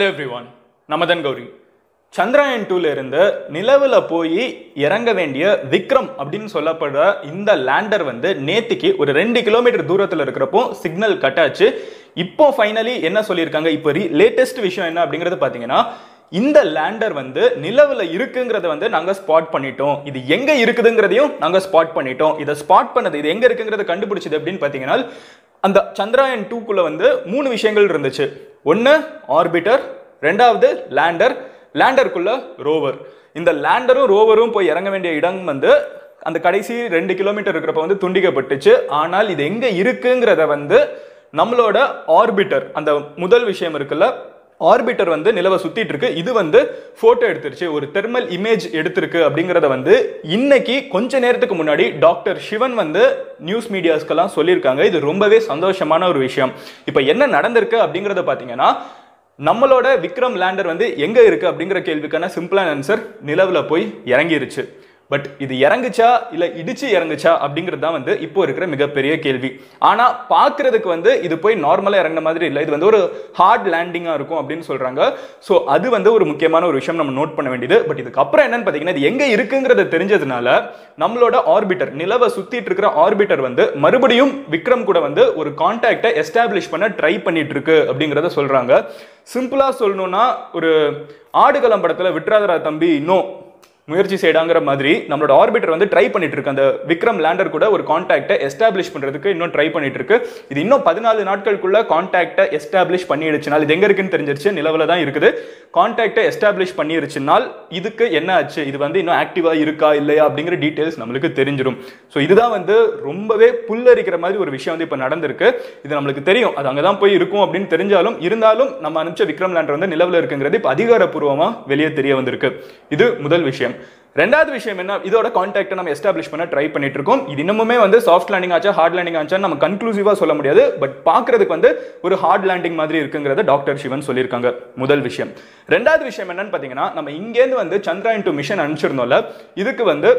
Hello everyone, Madan Gowri. Chandrayaan 2 லேருந்து நிலவுல போய் இறங்க வேண்டிய விக்ரம் அப்படினு சொல்லப்படுற இந்த லேண்டர் வந்து நேத்திக்கு ஒரு 2 km தூரத்துல இருக்கறப்போ சிக்னல் கட் ஆச்சு. இப்போ ஃபைனலி என்ன சொல்லிருக்காங்க? இப்போ லேட்டஸ்ட் விஷயம் என்ன அப்படிங்கறது பாத்தீங்கன்னா இந்த லேண்டர் வந்து நிலவுல இருக்குங்கறத வந்து நாங்க ஸ்பாட் பண்ணிட்டோம். இது எங்க இருக்குதுங்கறதையும் நாங்க ஸ்பாட் பண்ணிட்டோம். இத ஸ்பாட் பண்ணது இது எங்க இருக்குங்கறத கண்டுபிடிச்சது அப்படினு பாத்தீங்கன்னா அந்த Chandrayaan 2 குள்ள வந்து மூணு விஷயங்கள் இருந்துச்சு. ஒன்னு ஆர்பிட்டர், இரண்டாவது லேண்டர், லேண்டருக்குள்ள ரோவர். இந்த லேண்டரும் ரோவரும் போய் இறங்க வேண்டிய இடம் வந்து அந்த கடைசி 2 km இருக்குறப்ப வந்து துண்டிக்கப்பட்டுச்சு. ஆனால் இது எங்க இருக்குங்கறத வந்து நம்மளோட ஆர்பிட்டர், அந்த முதல் விஷயம் இருக்குல்ல, ஆர்பிட்டர் வந்து நிலவை சுத்திட்டு இருக்கு. இது வந்து போட்டோ எடுத்துருச்சு, ஒரு தெர்மல் இமேஜ் எடுத்திருக்கு அப்படிங்கறத வந்து இன்னைக்கு கொஞ்ச நேரத்துக்கு முன்னாடி டாக்டர் சிவன் வந்து நியூஸ் மீடியாஸ்க்கெல்லாம் சொல்லியிருக்காங்க. இது ரொம்பவே சந்தோஷமான ஒரு விஷயம். இப்ப என்ன நடந்திருக்கு அப்படிங்கறத பாத்தீங்கன்னா நம்மளோட விக்ரம் லேண்டர் வந்து எங்க இருக்கு அப்படிங்கிற கேள்விக்கான சிம்பிளான ஆன்சர், நிலவுல போய் இறங்கிருச்சு. பட் இது இறங்குச்சா இல்ல இடிச்சு இறங்குச்சா அப்படிங்கிறது தான் வந்து இப்போ இருக்கிற மிகப்பெரிய கேள்வி. ஆனா பாக்குறதுக்கு வந்து இது போய் நார்மலா இறங்கின மாதிரி இல்லை, இது வந்து ஒரு ஹார்ட் லேண்டிங்கா இருக்கும் அப்படின்னு சொல்றாங்க. ஸோ அது வந்து ஒரு முக்கியமான ஒரு விஷயம் நம்ம நோட் பண்ண வேண்டியது. பட் இதுக்கப்புறம் என்னன்னு பாத்தீங்கன்னா இது எங்க இருக்குங்கிறத தெரிஞ்சதுனால நம்மளோட ஆர்பிட்டர், நிலவை சுத்திட்டு இருக்கிற ஆர்பிட்டர் வந்து மறுபடியும் விக்ரம் கூட வந்து ஒரு கான்டாக்டை எஸ்டாப்ளிஷ் பண்ண ட்ரை பண்ணிட்டு இருக்கு அப்படிங்கிறத சொல்றாங்க. சிம்பிளா சொல்லணும்னா ஒரு ஆடுகளம் படத்துல விட்ராதரா தம்பி இன்னும் முயற்சி செய்யறாங்கிற மாதிரி நம்மளோட ஆர்பிட்டர் வந்து ட்ரை பண்ணிட்டு இருக்கு. அந்த விக்ரம் லேண்டர் கூட ஒரு கான்டாக்டை எஸ்டாப்ளிஷ் பண்றதுக்கு இன்னும் ட்ரை பண்ணிட்டு இருக்கு. இது இன்னும் 14 நாட்களுக்குள்ள கான்டாக்டை எஸ்டாப்ளிஷ் பண்ணிடுச்சுனால், இது எங்க இருக்குன்னு தெரிஞ்சிருச்சு, நிலவுல தான் இருக்குது, கான்டாக்டை எஸ்டாப்ளிஷ் பண்ணிருச்சுனால் இதுக்கு என்ன ஆச்சு, இது வந்து இன்னும் ஆக்டிவா இருக்கா இல்லையா அப்படிங்கிற டீடைல்ஸ் நம்மளுக்கு தெரிஞ்சிடும். ஸோ இதுதான் வந்து ரொம்பவே புல்லரிக்கிற மாதிரி ஒரு விஷயம் வந்து இப்போ நடந்திருக்கு. இது நம்மளுக்கு தெரியும், அது அங்கதான் போய் இருக்கும் அப்படின்னு தெரிஞ்சாலும் இருந்தாலும் நம்ம அனுப்பிச்ச விக்ரம் லேண்டர் வந்து நிலவுல இருக்குங்கிறது இப்போ அதிகாரப்பூர்வமா வெளியே தெரிய வந்திருக்கு. இது முதல் விஷயம். ரெண்டாவது விஷயம் என்ன, இதோட கான்டாக்ட் நம்ம எஸ்டாப்ளிஷ் பண்ண ட்ரை பண்ணிட்டு இருக்கோம். இது இன்னமுமே வந்து சாஃப்ட் லேண்டிங் ஆச்சா ஹார்ட் லேண்டிங் ஆச்சா நம்ம கன்க்ளூசிவா சொல்ல முடியாது. பட் பாக்குறதுக்கு வந்து ஒரு ஹார்ட் லேண்டிங் மாதிரி இருக்குங்கிறத டாக்டர் சிவன் சொல்லியிருக்காங்க, முதல் விஷயம். ரெண்டாவது விஷயம் என்னன்னு பாத்தீங்கன்னா நம்ம இங்கேருந்து வந்து Chandrayaan 2 மிஷன் அனுப்பிச்சிருந்தோம்ல, இதுக்கு வந்து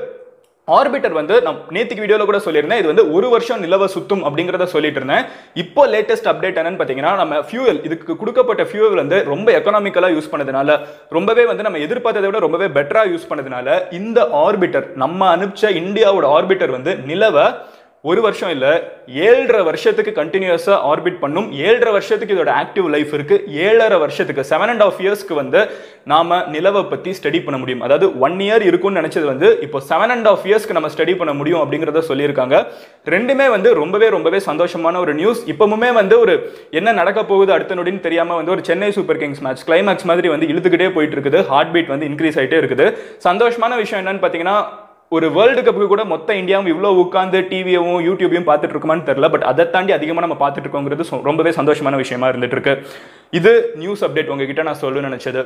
ஆர்பிட்டர் வந்து நான் நேத்திக்கு வீடியோல கூட சொல்லியிருந்தேன், இது வந்து ஒரு வருஷம் நிலவை சுத்தும் அப்படிங்கிறத சொல்லிட்டு இருந்தேன். இப்போ லேட்டஸ்ட் அப்டேட் என்னன்னு பாத்தீங்கன்னா நம்ம ஃபியூவல், இதுக்கு கொடுக்கப்பட்ட ஃபியூவல் வந்து ரொம்ப எக்கனாமிக்கலா யூஸ் பண்ணதுனால, ரொம்பவே வந்து நம்ம எதிர்பார்த்ததை விட ரொம்பவே பெட்டரா யூஸ் பண்ணதுனால இந்த ஆர்பிட்டர், நம்ம அனுப்பிச்ச இந்தியாவோட ஆர்பிட்டர் வந்து நிலவை ஒரு வருஷம் இல்லை 7.5 வருஷத்துக்கு கண்டினியூஸா ஆர்பிட் பண்ணும். 7.5 வருஷத்துக்கு இதோட ஆக்டிவ் லைஃப் இருக்கு. 7.5 வருஷத்துக்கு 7.5 இயர்ஸ்க்கு வந்து நாம நிலவை பத்தி ஸ்டடி பண்ண முடியும். அதாவது 1 year இருக்கும்னு நினைச்சது வந்து இப்போ 7.5 இயர்ஸ்க்கு நம்ம ஸ்டடி பண்ண முடியும் அப்படிங்கிறத சொல்லியிருக்காங்க. ரெண்டுமே வந்து ரொம்பவே சந்தோஷமான ஒரு நியூஸ். இப்பவுமே வந்து ஒரு என்ன நடக்க போகுது அடுத்த நொடின்னு தெரியாம வந்து ஒரு Chennai Super Kings match climax மாதிரி வந்து இழுத்துக்கிட்டே போயிட்டு இருக்குது. ஹார்ட் பீட் வந்து இன்க்ரீஸ் ஆகிட்டே இருக்குது. சந்தோஷமான விஷயம் என்னன்னு பாத்தீங்கன்னா ஒரு வேர்ல்டு கப்புக்கு கூட மொத்த இந்தியாவும் இவ்வளோ உட்காந்து டிவியும் யூடியூபையும் பார்த்துட்டு இருக்குமான்னு தெரியல. பட் அதை தாண்டி அதிகமாக நம்ம பார்த்துட்டு இருக்கோங்கிறது ரொம்பவே சந்தோஷமான விஷயமா இருந்துட்டு இருக்கு. இது நியூஸ் அப்டேட் உங்ககிட்ட நான் சொல்லணும்னு நினைச்சது.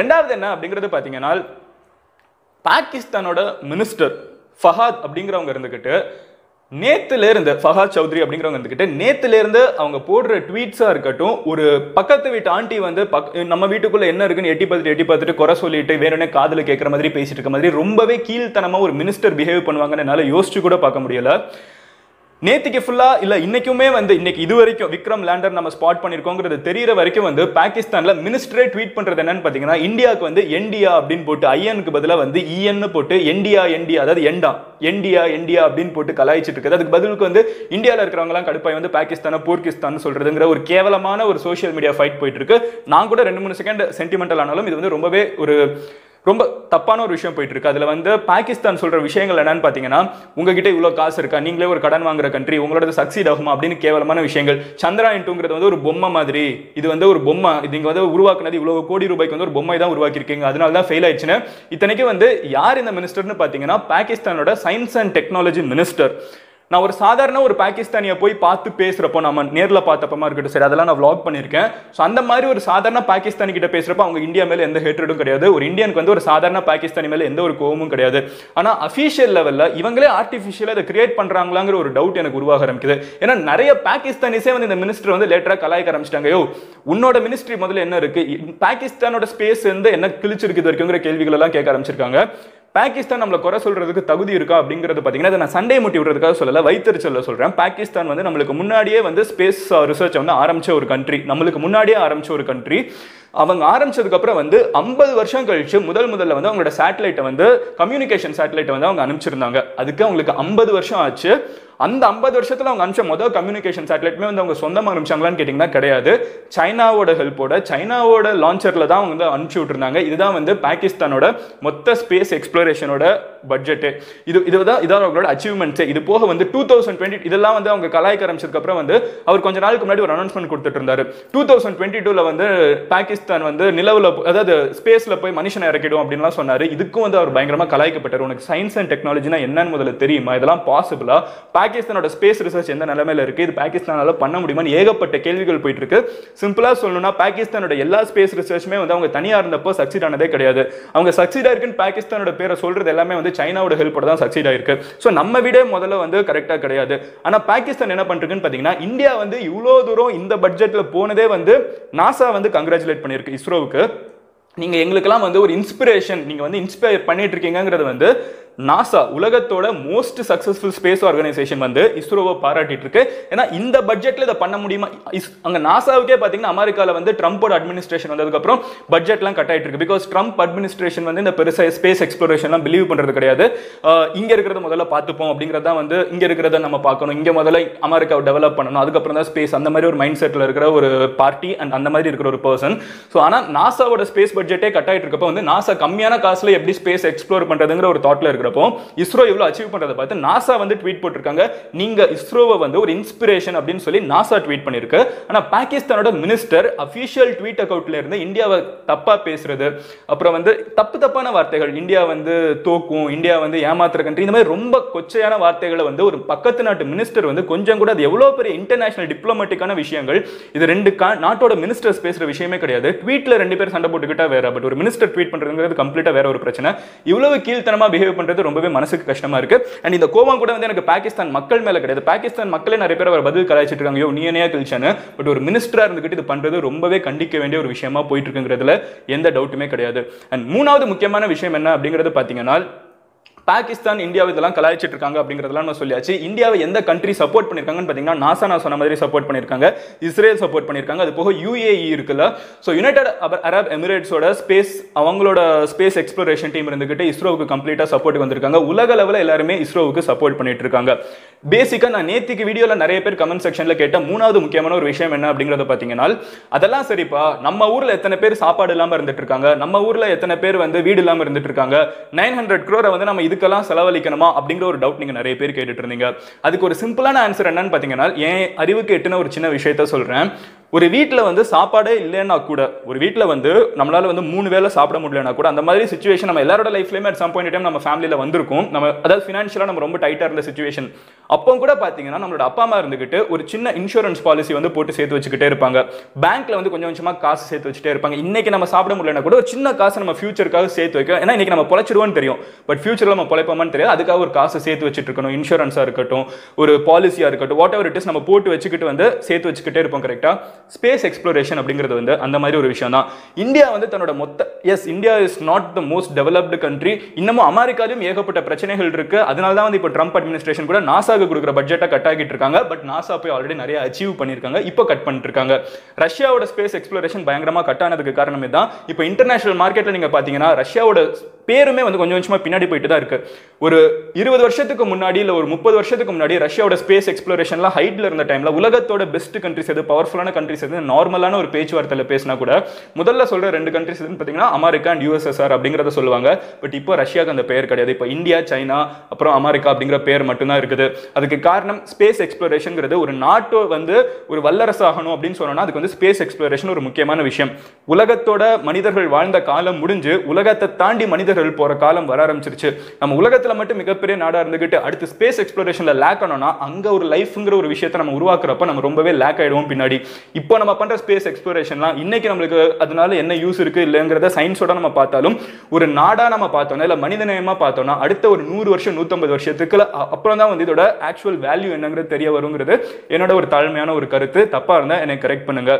ரெண்டாவது என்ன அப்படிங்கிறது பார்த்தீங்கன்னா பாகிஸ்தானோட மினிஸ்டர் ஃபஹாத் அப்படிங்கிறவங்க இருந்துக்கிட்டு நேத்திலிருந்து, ஃபஹாத் சௌத்ரி அப்படிங்கிறவங்க வந்துக்கிட்டு நேத்திலிருந்து அவங்க போடுற ட்வீட்ஸாக இருக்கட்டும், ஒரு பக்கத்து வீட்டு ஆண்டி வந்து நம்ம வீட்டுக்குள்ளே என்ன இருக்குன்னு எட்டி பார்த்துட்டு குறை சொல்லிட்டு வேணும்னே காதில் கேட்குற மாதிரி பேசிட்டு இருக்க மாதிரி ரொம்பவே கீழ்த்தனமாக ஒரு மினிஸ்டர் பிஹேவ் பண்ணுவாங்கன்னு என்னால் யோசிச்சு கூட பார்க்க முடியலை. நேத்திக்கு ஃபுல்லா இல்ல இன்னைக்குமே வந்து இன்னைக்கு இது வரைக்கும் விக்ரம் லேண்டர் நம்ம ஸ்பாட் பண்ணிருக்கோங்கிறது தெரியற வரைக்கும் வந்து பாகிஸ்தான்ல மினிஸ்டரே ட்வீட் பண்றது என்னன்னு பாத்தீங்கன்னா இந்தியாவுக்கு வந்து என்டியா அப்படின்னு போட்டு ஐஎனுக்கு பதிலா வந்து இஎன்னு போட்டு என்டியா அதாவது என்டியா அப்படின்னு போட்டு கலாய்ச்சிட்டு இருக்குது. அதுக்கு பதிலுக்கு வந்து இந்தியாவில இருக்கிறவங்க எல்லாம் கடுப்பாய் வந்து பாகிஸ்தான போர்கிஸ்தான் சொல்றதுங்கிற ஒரு கேவலமான ஒரு சோசியல் மீடியா ஃபைட் போயிட்டு இருக்கு. நான் கூட 2-3 செகண்ட் சென்டிமெண்டல் ஆனாலும் இது வந்து ரொம்பவே ரொம்ப தப்பான ஒரு விஷயம் போயிட்டு இருக்கு. அதில் வந்து பாகிஸ்தான் சொல்ற விஷயங்கள் என்னன்னு பார்த்தீங்கன்னா உங்ககிட்ட இவ்வளோ காசு இருக்கா, நீங்களே ஒரு கடன் வாங்குற கண்ட்ரி, உங்களோட சக்சீட் ஆகுமா அப்படின்னு கேவலமான விஷயங்கள். Chandrayaan 2ங்கிறது வந்து ஒரு பொம்மை மாதிரி, இது வந்து ஒரு பொம்மை, இது இங்கே வந்து உருவாக்குனது இவ்வளோ கோடி ரூபாய்க்கு வந்து ஒரு பொம்மை தான் உருவாக்கிருக்கீங்க, அதனால தான் ஃபெயில் ஆயிடுச்சுன்னு. இத்தனைக்கு வந்து யார் இந்த மினிஸ்டர்னு பார்த்தீங்கன்னா பாகிஸ்தானோட சயின்ஸ் அண்ட் டெக்னாலஜி மினிஸ்டர். நான் ஒரு சாதாரண ஒரு பாகிஸ்தானியை போய் பார்த்து பேசுறப்போ நம்ம நேரில் பார்த்தப்பமா இருக்கட்டும், சரி அதெல்லாம் நான் vlog பண்ணியிருக்கேன். ஸோ அந்த மாதிரி ஒரு சாதாரண பாகிஸ்தானி கிட்ட பேசுறப்ப அவங்க இந்தியா மேல எந்த ஹேட்ரடும் கிடையாது, ஒரு இந்தியனுக்கு வந்து ஒரு சாதாரண பாகிஸ்தானி மேல எந்த ஒரு கோவமும் கிடையாது. ஆனா அஃபீஷியல் லெவல்ல இவங்களே ஆர்டிஃபிஷியலா அதை கிரியேட் பண்றாங்களாங்கிற ஒரு டவுட் எனக்கு உருவாக ஆரம்பிக்குது. ஏன்னா நிறைய பாகிஸ்தானிஸே வந்து இந்த மினிஸ்டர் வந்து லேட்டரா கலாய்க்க ஆரம்பிச்சிட்டாங்க. யோ உன்னோட மினிஸ்ட்ரி முதல்ல என்ன இருக்கு, பாகிஸ்தானோட ஸ்பேஸ் வந்து என்ன கிழிச்சிருக்கு இருக்குங்கிற கேள்விகள் எல்லாம் கேட்க ஆரம்பிச்சிருக்காங்க. பாகிஸ்தான் நம்மளை குறை சொல்றதுக்கு தகுதி இருக்கா அப்படிங்கிறது பார்த்தீங்கன்னா அதை நான் சண்டே முட்டி விடுறதுக்காக சொல்லலை, வைத்தறிச்சல்ல சொல்கிறேன். பாகிஸ்தான் வந்து நம்மளுக்கு முன்னாடியே வந்து ஸ்பேஸ் ரிசர்ச்சை வந்து ஆரம்பிச்ச ஒரு கண்ட்ரி, நம்மளுக்கு முன்னாடியே ஆரம்பிச்ச ஒரு கண்ட்ரி. அவங்க ஆரம்பிச்சதுக்கு அப்புறம் வந்து 50 வருஷம் கழிச்சு முதல்ல வந்து அவங்களோட சேட்டலைட் வந்து கம்யூனிகேஷன் சேட்டலைட் வந்து அவங்க அனுப்பிச்சிருந்தாங்க. அதுக்கு அவங்களுக்கு 50 வருஷம் ஆச்சு. அந்த 50 வருஷத்துல அவங்க அனுப்பிச்ச முதல் கம்யூனிகேஷன் சேட்டலைட்மே வந்து அவங்க சொந்தமாக அனுப்பிச்சாங்களான்னு கேட்டிங்கன்னா கிடையாது. சைனாவோட ஹெல்ப்போட சைனாவோட லான்ச்சரில் தான் அவங்க வந்து அனுப்பிச்சி விட்டுருந்தாங்க. இதுதான் வந்து பாகிஸ்தானோட மொத்த ஸ்பேஸ் எக்ஸ்ப்ளோரேஷனோட பட்ஜெட்டு. இதான் அவங்களோட அச்சீவ்மெண்ட்ஸே. இது போக வந்து 2020 இதெல்லாம் வந்து அவங்க கலாய்க்க ஆரம்பிச்சதுக்கப்புறம் வந்து அவர் கொஞ்ச நாளுக்கு முன்னாடி ஒரு அனௌன்ஸ்மெண்ட் கொடுத்துட்டு இருந்தாரு. 2022 வந்து பாகிஸ்தான் வந்து நிலவில், அதாவது ஸ்பேஸில் போய் மனுஷனை இறக்கிடும் அப்படின்லாம் சொன்னார். இதுக்கும் வந்து அவர் பயங்கரமாக கலாய்க்கப்பட்டார். உனக்கு சயின்ஸ் அண்ட் டெக்னாலஜினா என்னன்னு முதல்ல தெரியுமா? இதெல்லாம் பாசிபிளா? பாகிஸ்தானோட ஸ்பேஸ் ரிசர்ச் எந்த நிலைமையில இருக்கு? இது பாகிஸ்தானால பண்ண முடியுமான்னு ஏகப்பட்ட கேள்விகள் போயிட்டு இருக்கு. சிம்பிளா சொல்லணும்னா பாகிஸ்தானோட எல்லா ஸ்பேஸ் ரிசர்ச்சுமே வந்து அவங்க தனியா இருந்தப்போ சக்சீட் ஆனதே கிடையாது. அவங்க சக்சீட் ஆயிருக்குன்னு பாகிஸ்தானோட பேரை சொல்றது எல்லாமே வந்து சைனாவோட ஹெல்ப்போட தான் சக்சீட் ஆயிருக்கு. ஸோ நம்ம வீடே முதல்ல வந்து கரெக்டா கிடையாது. ஆனா பாகிஸ்தான் என்ன பண்றதுன்னு பாத்தீங்கன்னா, இந்தியா வந்து இவ்வளோ தூரம் இந்த பட்ஜெட்ல போனதே வந்து நாசா வந்து கங்க்ராச்சுலேட் பண்ணிருக்கு இஸ்ரோவுக்கு. நீங்க எங்களுக்கெல்லாம் வந்து ஒரு இன்ஸ்பிரேஷன், நீங்க வந்து இன்ஸ்பயர் பண்ணிட்டு இருக்கீங்கிறது வந்து நாசா, உலகத்தோட மோஸ்ட் சக்சஸ்ஃபுல் ஸ்பேஸ் ஆர்கனைசேஷன் வந்து இஸ்ரோவை பாராட்டிட்டு இருக்கு. ஏன்னா இந்த பட்ஜெட்ல இதை பண்ண முடியுமா? அங்கே நாசாவுக்கே பார்த்தீங்கன்னா அமெரிக்காவில் வந்து ட்ரம்போட அட்மினிஸ்ட்ரேஷன் வந்ததுக்கப்புறம் பட்ஜெட்லாம் கட் ஆகிட்டு இருக்கு. பிகாஸ் ட்ரம்ப் அட்மினிஸ்ட்ரேஷன் வந்து இந்த பெருசாக ஸ்பேஸ் எக்ஸ்ப்ளோரேஷன்லாம் பிலீவ் பண்ணுறது கிடையாது. இங்கே இருக்கிறத முதல்ல பார்த்துப்போம் அப்படிங்கிறது தான் வந்து, இங்கே இருக்கிறத நம்ம பார்க்கணும், இங்கே முதல்ல அமெரிக்காவை டெவலப் பண்ணணும், அதுக்கப்புறம் தான் ஸ்பேஸ், அந்த மாதிரி ஒரு மைண்ட் செட்டில் இருக்கிற ஒரு பார்ட்டி அண்ட் அந்த மாதிரி இருக்கிற ஒரு பர்சன். ஸோ ஆனால் நாசாவோட ஸ்பேஸ் பட்ஜெட்டே கட் ஆகிட்டு இருக்கப்போ வந்து நாசா கம்மியான காசில் எப்படி ஸ்பேஸ் எக்ஸ்ப்ளோர் பண்ணுறதுங்கிற ஒரு தாட்டில் இருக்கு. இஸ்ரோ இவ்வளவு அச்சீவ் பண்றதை பார்த்து நாசா வந்து ட்வீட் போட்டுருக்காங்க, நீங்க இஸ்ரோவை வந்து ஒரு இன்ஸ்பிரேஷன் அப்படின்னு சொல்லி நாசா ட்வீட் பண்ணிருக்கு. ஆனா பாகிஸ்தானோட மினிஸ்டர் அபிஷியல் ட்வீட் அக்கவுண்ட்ல இருந்து இந்தியாவை தப்பா பேசுறது, அப்புறம் வந்து தப்பான வார்த்தைகள், இந்தியா வந்து தோக்கும், இந்தியா வந்து ஏமாத்துற கண்ட்ரி, இந்த மாதிரி ரொம்ப கொச்சையான வார்த்தைகளை வந்து ஒரு பக்கத்து நாட்டு மினிஸ்டர் வந்து கொஞ்சம் கூட, அது எவ்வளவு பெரிய இன்டர்நேஷனல் டிப்ளமேட்டிக்கான விஷயங்கள், இது ரெண்டு நாட்டோட மினிஸ்டர்ஸ் பேசுற விஷயமே கிடையாது. ட்வீட்ல ரெண்டு பேர் சண்டை போட்டுக்கிட்டா வேற, பட் ஒரு மினிஸ்டர் ட்வீட் பண்றதுங்கிறது கம்ப்ளீட்டா வேற ஒரு பிரச்சனை. இவ்வளவு கீழ்த்தனமா பிஹேவ் பண்ற ரொம்பவே மனசுக்கு கஷ்டமா இருக்கு. அண்ட் இந்த கோபம் கூட வந்து எனக்கு பாகிஸ்தான் மக்கள் மேல கிடையாது. பாகிஸ்தான் மக்களே நிறைய பேர் அவர் பதில் கலாய்ச்சிட்டு இருக்காங்க, நீ என்னையா கிழிச்சானு. பட் ஒரு மினிஸ்டரா இருந்துகிட்டு இது பண்றது ரொம்பவே கண்டிக்க வேண்டிய ஒரு விஷயமா போயிட்டு இருக்குங்கிறதுல எந்த டவுட்டுமே கிடையாது. அண்ட் மூணாவது முக்கியமான விஷயம் என்ன அப்படிங்கிறது பாத்தீங்கன்னா, பாகிஸ்தான் இந்தியாவை இதெல்லாம் கலாய்ச்சிட்டு இருக்காங்க அப்படிங்கிறதுலாம் நான் சொல்லியாச்சு. இந்தியாவை எந்த கண்ட்ரி சப்போர்ட் பண்ணியிருக்காங்கன்னு பார்த்தீங்கன்னா, நாசா நான் சொன்ன மாதிரி சப்போர்ட் பண்ணியிருக்காங்க, இஸ்ரேல் சப்போர்ட் பண்ணியிருக்காங்க, அது போக யுஏஇ இருக்குல்ல, ஸோ யுனைடெட் அரப் எமிரேட்ஸோட ஸ்பேஸ், அவங்களோட ஸ்பேஸ் எக்ஸ்ப்ளோரேஷன் டீம் இருந்துகிட்டு இஸ்ரோவுக்கு கம்ப்ளீட்டாக சப்போர்ட் வந்திருக்காங்க. உலக லெவலில் எல்லாருமே இஸ்ரோவுக்கு சப்போர்ட் பண்ணிட்டு இருக்காங்க. பேசிக்காக நான் நேற்றுக்கு வீடியோவில் நிறைய பேர் கமெண்ட் செக்ஷனில் கேட்ட மூணாவது முக்கியமான ஒரு விஷயம் என்ன அப்படிங்கிறத பார்த்தீங்கன்னா, அதெல்லாம் சரிப்பா, நம்ம ஊரில் எத்தனை பேர் சாப்பாடு இல்லாமல் இருந்துட்டு இருக்காங்க, நம்ம ஊரில் எத்தனை பேர் வந்து வீடு இல்லாமல் இருந்துட்டு இருக்காங்க, 900 crore வந்து நம்ம இதுக்கெல்லாம் செலவழிக்கணுமா அப்படிங்கிற ஒரு டவுட் நீங்க நிறைய பேர் கேட்டுட்டு இருந்தீங்க. அதுக்கு ஒரு சிம்பிளான ஆன்சர் என்னன்னு பாத்தீங்கன்னா, என் அறிவுக்கு எட்டுன ஒரு சின்ன விஷயத்த சொல்றேன். ஒரு வீட்டில் வந்து சாப்பாடே இல்லைன்னா கூட, ஒரு வீட்டில் வந்து நம்மளால் வந்து 3 வேளை சாப்பிட முடியலன்னா கூட, அந்த மாதிரி சுச்சுவேஷன் நம்ம எல்லாரோட லைஃப்லேயுமே அட் சம் பாயிண்ட் டைம் நம்ம ஃபேமிலியில் வந்திருக்கும். நம்ம அதாவது ஃபினான்ஷியலாக நம்ம ரொம்ப டைட்டாக இருந்த சுச்சுவேஷன் அப்போ கூட பார்த்தீங்கன்னா, நம்மளோட அப்பா அம்மா இருந்துக்கிட்டு ஒரு சின்ன இன்சூரன்ஸ் பாலிசி வந்து போட்டு சேர்த்து வச்சுக்கிட்டே இருப்பாங்க. பேங்க்கில் வந்து கொஞ்சம் கொஞ்சமாக காசு சேர்த்து வச்சுட்டே இருப்பாங்க. இன்றைக்கி நம்ம சாப்பிட முடியலன்னா கூட ஒரு சின்ன காசு நம்ம ஃபியூச்சருக்காக சேர்த்து வைக்கும். ஏன்னா இன்றைக்கி நம்ம பொழைச்சிடுவோன்னு தெரியும், பட் ஃபியூச்சரில் நம்ம பொழைப்போமான்னு தெரியாது. அதுக்காக ஒரு காசு சேர்த்து வச்சுட்டு இருக்கணும். இன்சூரன்ஸாக இருக்கட்டும், ஒரு பாலிசியாக இருக்கட்டும், வாட் எவர் இட் இஸ், நம்ம போட்டு வச்சுக்கிட்டு வந்து சேர்த்து வச்சுக்கிட்டே இருப்போம். கரெக்டாக ஸ்பேஸ் எக்ஸ்ப்ளோரேஷன் அப்படிங்கிறது வந்து அந்த மாதிரி ஒரு விஷயம் தான். இந்தியா வந்து தன்னோட மொத்த, as India is not the most developed country, இன்னமும் அமெரிக்காலையும் ஏகப்பட்ட பிரச்சனைகள் இருக்கு. அதனால தான் வந்து இப்போ ட்ரம்ப் அட்மினிஸ்ட்ரேஷன் கூட நாசாவுக்கு கொடுக்குற பட்ஜெட்டை கட் ஆகிட்டு இருக்காங்க. பட் நாசா போய் ஆல்ரெடி நிறைய அச்சீவ் பண்ணியிருக்காங்க, இப்போ கட் பண்ணிட்டு இருக்காங்க. ரஷ்யாவோட ஸ்பேஸ் எக்ஸ்ப்ளோரேஷன் பயங்கரமாக கட் ஆனதுக்கு காரணமே தான் இப்போ இன்டர்நேஷனல் மார்க்கெட்டில் நீங்கள் பார்த்தீங்கன்னா ரஷ்யாவோட பேருமே வந்து கொஞ்சம் கொஞ்சமாக பின்னாடி போயிட்டு தான் இருக்கு. ஒரு 20 வருஷத்துக்கு முன்னாடி இல்லை ஒரு 30 வருஷத்துக்கு முன்னாடி ரஷ்யாவோட ஸ்பேஸ் எக்ஸ்ப்ளோரேஷன்லாம் ஹைட்ல இருந்த டைம்ல உலகத்தோட பெஸ்ட் கண்ட்ரிஸ் எது, பவர்ஃபுல்லான கண்ட்ரிஸ் எது, நார்மலான ஒரு பேச்சுவார்த்தையில் பேசினா கூட முதல்ல சொல்ற 2 கண்ட்ரிஸ் எதுன்னு பார்த்தீங்கன்னா அமெரிக்கா அண்ட் USSR அப்படிங்கிறத சொல்லுவாங்க. பட் இப்போ ரஷ்யாவுக்கு அந்த பேர் கிடையாது. இப்போ இந்தியா, சைனா, அப்புறம் அமெரிக்கா அப்படிங்கிற பேர் மட்டும்தான் இருக்குது. அதுக்கு காரணம் ஸ்பேஸ் எக்ஸ்ப்ளோரேஷன்ங்கிறது. ஒரு நாட்டோ வந்து ஒரு வல்லரசாகணும் அப்படின்னு சொன்னோம்னா அதுக்கு வந்து ஸ்பேஸ் எக்ஸ்ப்ளோரேஷன் ஒரு முக்கியமான விஷயம். உலகத்தோட மனிதர்கள் வாழ்ந்த காலம் முடிஞ்சு உலகத்தை தாண்டி மனித போற காலம் வர ஆரம்பிச்சிருச்சு. நம்ம உலகத்துல மட்டும் மிகப்பெரிய நாடா இருந்துகிட்டு அடுத்து ஸ்பேஸ் எக்ஸ்ப்ளோரேஷன்ல லேக் ஆனோம்னா அங்க ஒரு லைஃப்ங்கிற ஒரு விஷயத்தை நம்ம உருவாக்குறப்ப நம்ம ரொம்பவே லேக் ஆயிடுவோம் பின்னாடி. இப்போ நம்ம பண்ற ஸ்பேஸ் எக்ஸ்ப்ளோரேஷன்லாம் இன்னைக்கு நம்மளுக்கு அதனால என்ன யூஸ் இருக்கு இல்லைங்கிறத சயின்ஸோட நம்ம பார்த்தாலும், ஒரு நாடா நம்ம பார்த்தோம்னா இல்ல மனிதநேயமா பார்த்தோம்னா அடுத்த ஒரு 100 வருஷம் 150 வருஷத்துக்கு அப்புறம் தான் வந்து இதோட ஆக்சுவல் வேல்யூ என்னங்கிறது தெரிய வருங்கிறது என்னோட ஒரு தாழ்மையான ஒரு கருத்து. தப்பா இருந்தா என்னை கரெக்ட் பண்ணுங்க.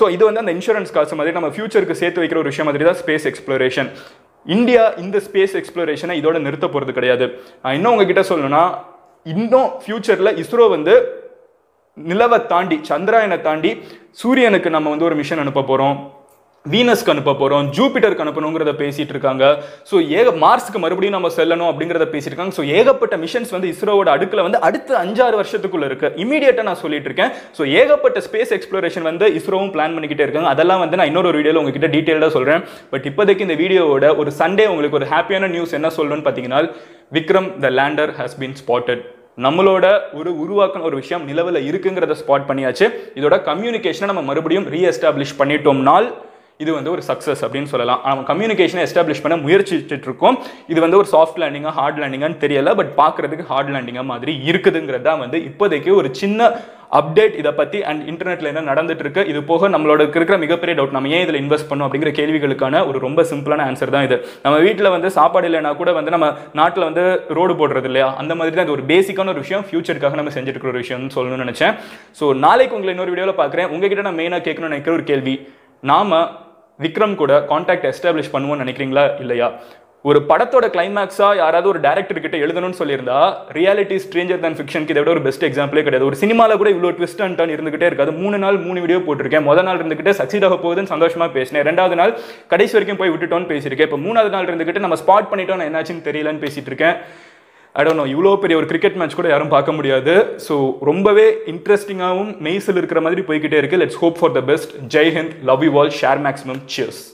ஸோ இது வந்து அந்த இன்சூரன்ஸ் காசு மாதிரி நம்ம ஃபியூச்சருக்கு சேர்த்து வைக்கிற ஒரு விஷயம் மாதிரி தான் ஸ்பேஸ் எக்ஸ்ப்ளோரேஷன். இந்தியா இந்த ஸ்பேஸ் எக்ஸ்ப்ளோரேஷனை இதோட நிறுத்த போகிறது கிடையாது. இன்னும் உங்ககிட்ட சொல்லணும்னா, இன்னும் ஃபியூச்சரில் இஸ்ரோ வந்து நிலவை தாண்டி, சந்திராயனை தாண்டி சூரியனுக்கு நம்ம வந்து ஒரு மிஷன் அனுப்ப போகிறோம். Venus kanuppa porom, Jupiter kanupanungradha pesitu irukanga. So Mars ku marubadiyum nama sellanum abingiradha pesitu irukanga. So yegapatta missions vandu ISRO oda adukla vandu adutha 5-6 varshathukkulla irukku. Immediate na sollitu iruken. So yegapatta space exploration vandu ISRO um plan panikitte irukanga. Adella vandu na innoru video la ungakitta detailed ah solren. But ippodikku indha video oda or Sunday ungalku or happy ana news enna solronu pathingal Vikram the lander has been spotted. நம்மளோட ஒரு உருவாக்கம் ஒரு விஷயம் நிலவுல இருக்குங்கறத spot பண்ணியாச்சு. இதோட கம்யூனிகேஷனை நம்ம மறுபடியும் ரீஎஸ்டாப்லிஷ் பண்ணிட்டோம்னால் இது வந்து ஒரு சக்சஸ் அப்படினு சொல்லலாம். நம்ம கம்யூனிகேஷனை எஸ்டாப்லிஷ் பண்ண முயற்சிச்சிட்டு இருக்கோம். இது வந்து ஒரு சாஃப்ட் லேண்டிங்கா ஹார்ட் லேண்டிங்கான்னு தெரியல. பட் பார்க்கிறதுக்கு ஹார்ட் லேண்டிங்கா மாதிரி இருக்குதுங்கறத தான் வந்து இப்போதைக்கு ஒரு சின்ன அப்டேட் இத பத்தி அண்ட் இன்டர்நெட்ல என்ன நடந்துட்டு இருக்கு. இது போக நம்மளோட இருக்கிற மிகப்பெரிய டவுட் நம்ம ஏன் இதுல இன்வெஸ்ட் பண்ணோம் அப்படிங்கிற கேள்விகளுக்கான ஒரு ரொம்ப சிம்பிளான ஆன்சர் தான் இது. நம்ம வீட்டில் வந்து சாப்பாடு இல்லைன்னா கூட வந்து நம்ம நாட்டில் வந்து ரோடு போடுறது இல்லையா, அந்த மாதிரி தான் இது ஒரு பேசிக்கான ஒரு விஷயம். ஃபியூச்சருக்காக நம்ம செஞ்சுட்டு இருக்கிற ஒரு விஷயம்னு சொல்லணும்னு நினைச்சேன். ஸோ நாளைக்கு உங்களை இன்னொரு வீடியோவில் பார்க்குறேன். உங்ககிட்ட நான் மெயினாக கேட்கணும்னு நினைக்கிற ஒரு கேள்வி, நாம விக்ரம் கூட கான்டாக்ட் எஸ்டாப்ளிஷ் பண்ணுவோம்னு நினைக்கிறீங்களா இல்லையா? ஒரு படத்தோட கிளைமேக்ஸா யாராவது ஒரு டைரக்டர் கிட்ட எழுதணும்னு சொல்லியிருந்தா ரியாலிட்டி ஸ்ட்ரேஞ்சர் தன் ஃபிக்ஷனுக்கு இதை விட ஒரு பெஸ்ட் எக்ஸாம்பிளே கிடையாது. ஒரு சினிமால கூட இவ்வளோ ட்விஸ்ட் அண்ட் டர்ன் இருந்துகிட்டே இருக்காது. 3 நாள் 3 வீடியோ போட்டிருக்கேன். முதல் நாள் இருந்துகிட்டு சக்சீட் ஆக போகுதுன்னு சந்தோஷமா பேசினேன். 2வது நாள் கடைசி வரைக்கும் போய் விட்டுட்டோன்னு பேசியிருக்கேன். இப்போ 3வது நாள் இருந்துகிட்டு நம்ம ஸ்பாட் பண்ணிட்டோம் என்னாச்சுன்னு தெரியலன்னு பேசிட்டு இருக்கேன். ஐ டோன்ட் நோ, இவ்வளோ பெரிய ஒரு கிரிக்கெட் மேட்ச் கூட யாரும் பார்க்க முடியாது. ஸோ ரொம்பவே இன்ட்ரெஸ்டிங்காகவும் மெய்சில் இருக்கிற மாதிரி போய்கிட்டே இருக்கு. Let's hope for the best. Jai Hind, love you all, share maximum, cheers.